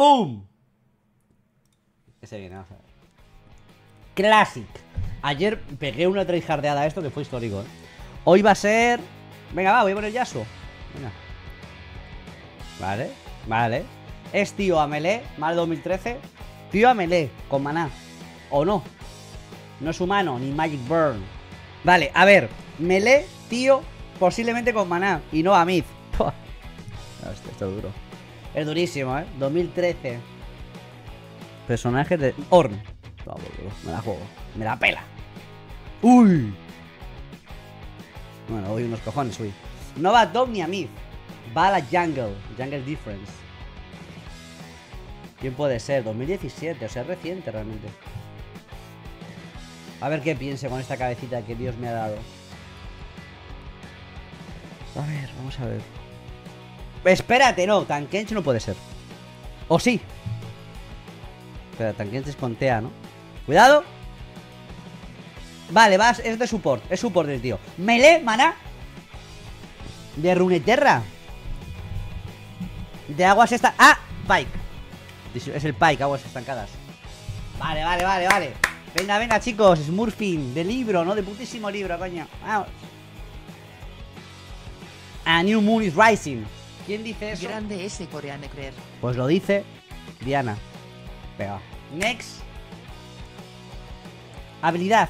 ¡Pum! Que se viene, vamos a ver. Classic. Ayer pegué una tryhardeada a esto que fue histórico, ¿eh? Hoy va a ser... Venga, va, voy a poner Yasuo. Venga. Vale, vale. Es tío a melee, mal 2013. Tío a melee, con maná. ¿O no? No es humano, ni Magic Burn. Vale, a ver. Melee, tío, posiblemente con maná. Y no a mid. Hostia, esto es duro. Es durísimo, ¿eh? 2013. Personaje de... Orn. Me la juego. Me la pela. ¡Uy! Bueno, uy, unos cojones, uy. No va a top ni a mid. Va a la jungle. Jungle difference. ¿Quién puede ser? 2017, o sea, reciente realmente. A ver qué piense con esta cabecita que Dios me ha dado. A ver, vamos a ver. Espérate, no, Tankench no puede ser. ¿O sí? Espera, Tankench es con TEA, ¿no? Cuidado. Vale, vas, es de support. Es support del tío. Melee, maná. De Runeterra. De aguas esta. ¡Ah! Pike. Es el Pike, aguas estancadas. Vale, vale, vale, vale. Venga, venga, chicos. Smurfing. De libro, ¿no? De putísimo libro, coño. Vamos. A New Moon is Rising. ¿Quién dice eso? Grande ese coreano, creer. Pues lo dice Diana. Venga. Next. Habilidad.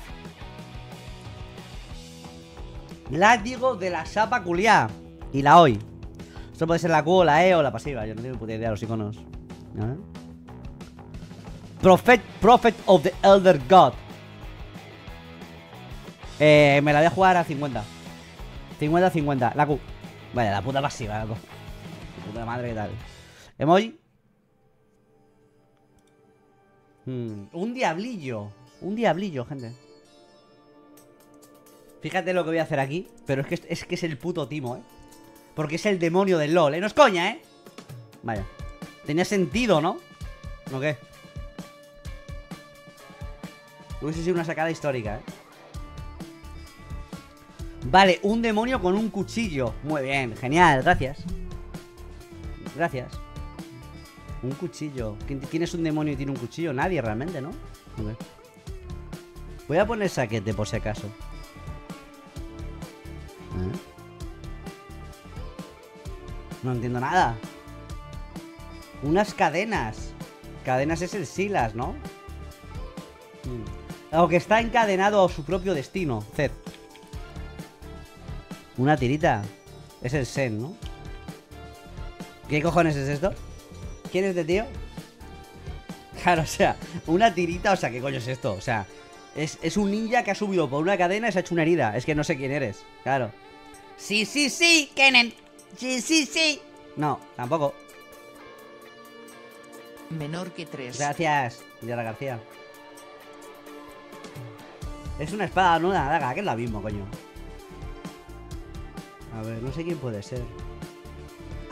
Látigo de la sapa culiá. Y la hoy. Esto puede ser la Q, la E o la pasiva. Yo no tengo puta idea de los iconos. ¿Eh? Prophet of the Elder God. Me la voy a jugar a 50. 50-50. La Q. Vaya, la puta pasiva, la Q. Puta madre, ¿qué tal? Emoji. Un diablillo. Un diablillo, gente. Fíjate lo que voy a hacer aquí. Pero es que es el puto Timo, ¿eh? Porque es el demonio del LOL, ¿eh? No es coña, ¿eh? Vaya. Tenía sentido, ¿no? ¿No qué? Hubiese sido una sacada histórica, ¿eh? Vale, un demonio con un cuchillo. Muy bien, genial, gracias. Gracias. Un cuchillo. ¿Quién es un demonio y tiene un cuchillo? Nadie realmente, ¿no? Okay. Voy a poner saquete por si acaso. No entiendo nada. Unas cadenas. Cadenas es el Silas, ¿no? Aunque está encadenado a su propio destino. Zed. Una tirita. Es el Zen, ¿no? ¿Qué cojones es esto? ¿Quién es este tío? Claro, o sea, una tirita. O sea, ¿qué coño es esto? O sea, es un ninja que ha subido por una cadena y se ha hecho una herida. Es que no sé quién eres. Claro. Sí, sí, sí, Kennen. Sí, sí, sí. No, tampoco. Menor que 3. Gracias, Diana García. Es una espada, no una daga, que es la misma, coño. A ver, no sé quién puede ser.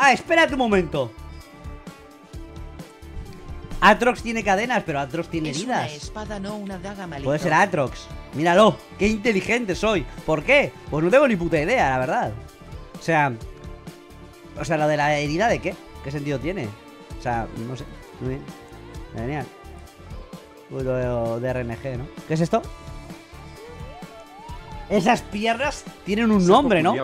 ¡Ah, espérate un momento! Aatrox tiene cadenas, pero Aatrox tiene heridas. Es una espada, no una daga, malito. Puede ser Aatrox. Míralo, qué inteligente soy. ¿Por qué? Pues no tengo ni puta idea, la verdad. O sea, lo de la herida, ¿de qué? ¿Qué sentido tiene? O sea, no sé. Muy bien. Genial. Lo de RNG, ¿no? ¿Qué es esto? Esas piernas tienen un nombre, ¿no?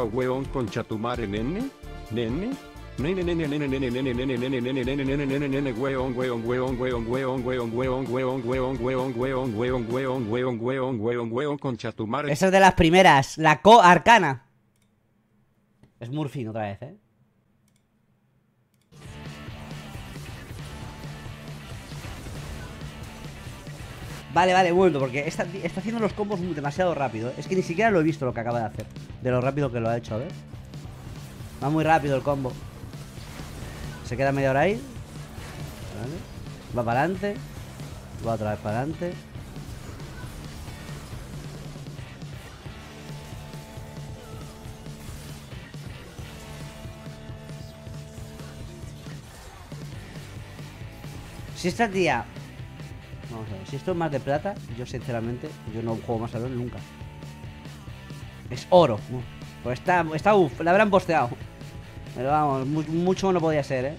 Esa es de las primeras. La arcana. Es Murphy otra vez, ¿eh? Vale, vale, bueno, porque está haciendo los combos demasiado rápido, ¿eh? Es que ni siquiera lo he visto lo que acaba de hacer. De lo rápido que lo ha hecho, a ver. Va muy rápido el combo. Se queda media hora ahí. Vale. Va para adelante. Va otra vez para adelante. Si esta tía... Vamos a ver, si esto es más de plata, yo sinceramente, yo no juego más a LoL nunca. Es oro. Pues está uff, la habrán posteado. Pero vamos, mucho no podía ser, ¿eh?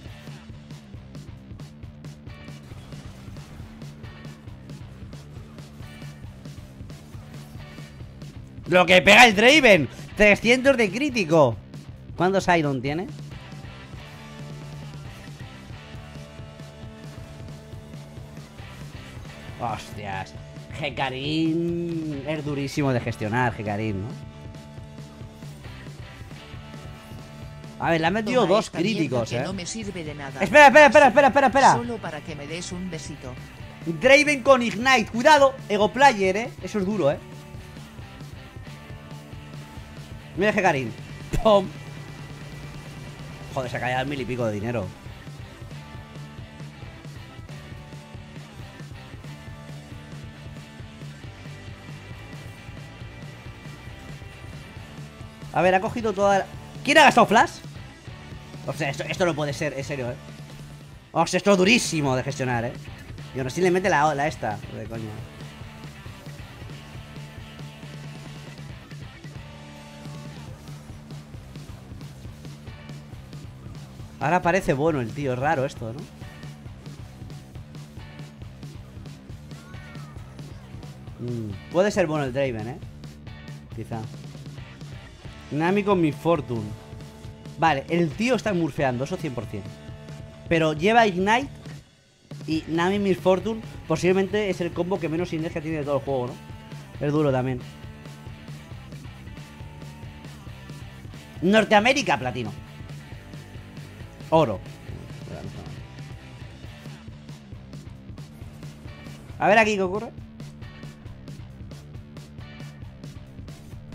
Lo que pega el Draven. 300 de crítico. ¿Cuántos Iron tiene? Hostias. Hecarim es durísimo de gestionar, Hecarim, ¿no? A ver, le ha metido dos críticos, ¿eh? No me sirve de nada. Espera. Solo para que me des un besito. Draven con Ignite. Cuidado, Ego Player, ¿eh? Eso es duro, ¿eh? Mira Hecarim. ¡Pum! Joder, se ha caído al 1000 y pico de dinero. A ver, ha cogido toda la... ¿Quién ha gastado flash? O sea, esto no puede ser, en serio, ¿eh? O sea, esto es durísimo de gestionar, ¿eh? Y aún así le mete la esta. De coño. Ahora parece bueno el tío, es raro esto, ¿no? Puede ser bueno el Draven, ¿eh? Quizá. Nami con Misfortune. Vale, el tío está murfeando, eso 100%. Pero lleva Ignite y Nami Misfortune. Posiblemente es el combo que menos sinergia tiene de todo el juego, ¿no? Es duro también. Norteamérica, platino. Oro. A ver aquí qué ocurre.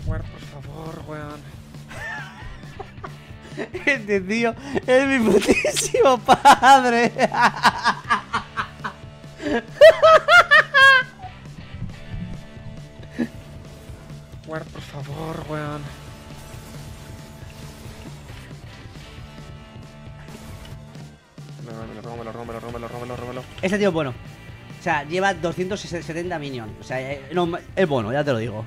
Por favor, weón. Este tío es mi putísimo padre. Por favor, weón. Rómelo. Este tío es bueno. O sea, lleva 270 minions. O sea, no, es bueno, ya te lo digo.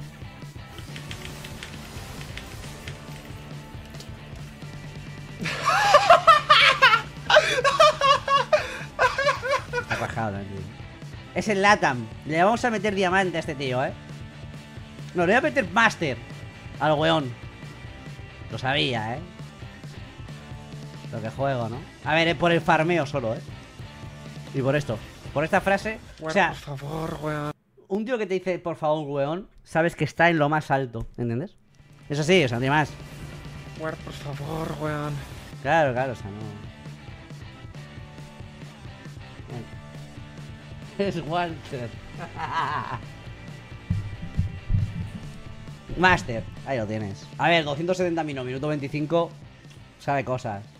Es el LATAM. Le vamos a meter diamante a este tío, ¿eh? No, le voy a meter Master al weón. Lo sabía, ¿eh? Lo que juego, ¿no? A ver, es por el farmeo solo, ¿eh? Y por esto. Por esta frase. O sea, por favor, weón. Un tío que te dice, por favor, weón, sabes que está en lo más alto, ¿entiendes? Eso sí, o sea, no tiene más. Por favor, weón. Claro, o sea, no. Es Walter. Master, ahí lo tienes. A ver, 270 minutos, minuto 25. Sabe cosas.